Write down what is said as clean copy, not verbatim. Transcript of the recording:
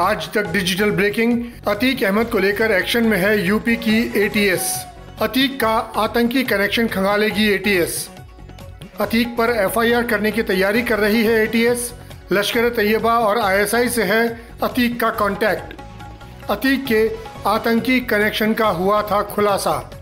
आज तक digital breaking, Atiq Ahmad को लेकर एक्शन में है यूपी की एटीएस। अतीक का आतंकी कनेक्शन खंगालेगी एटीएस। अतीक पर एफआईआर करने की तैयारी कर रही है एटीएस। लश्कर-ए-तैयबा और आईएसआई से है अतीक का कांटेक्ट। अतीक के आतंकी कनेक्शन का हुआ था खुलासा।